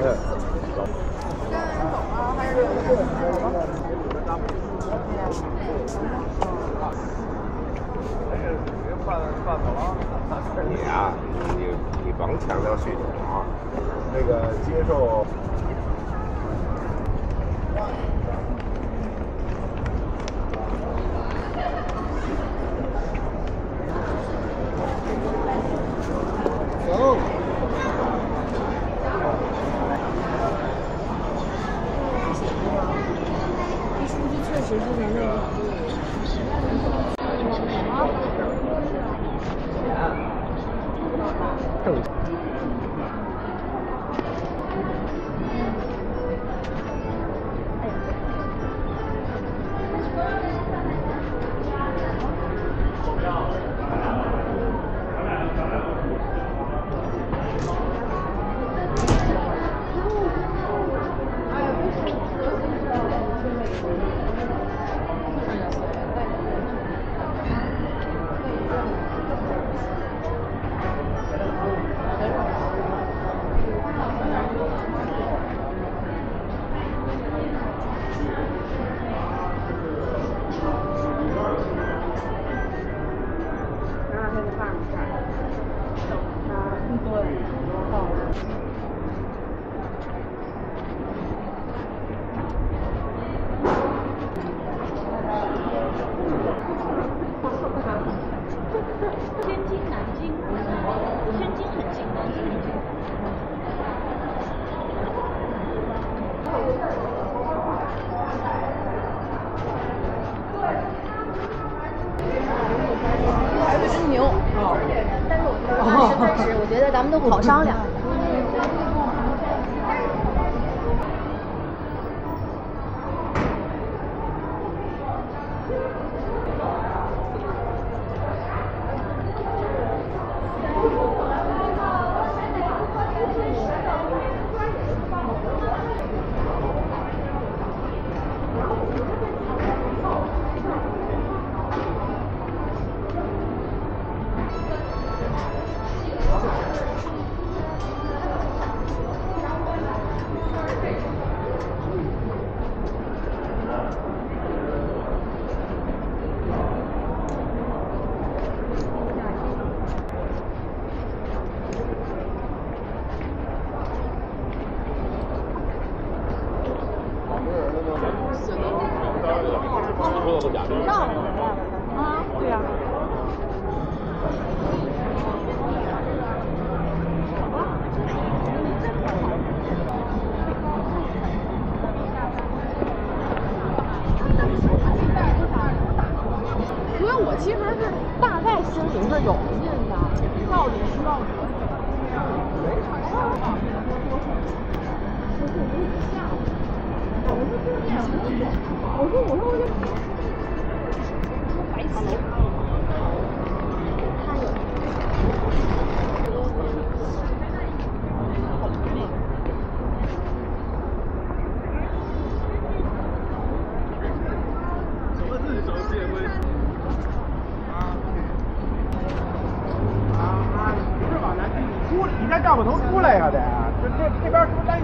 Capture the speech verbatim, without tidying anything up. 你啊，你你甭强调系统啊，那个接受。 好商量。 你这大不头出来呀、啊，得这这这边出来。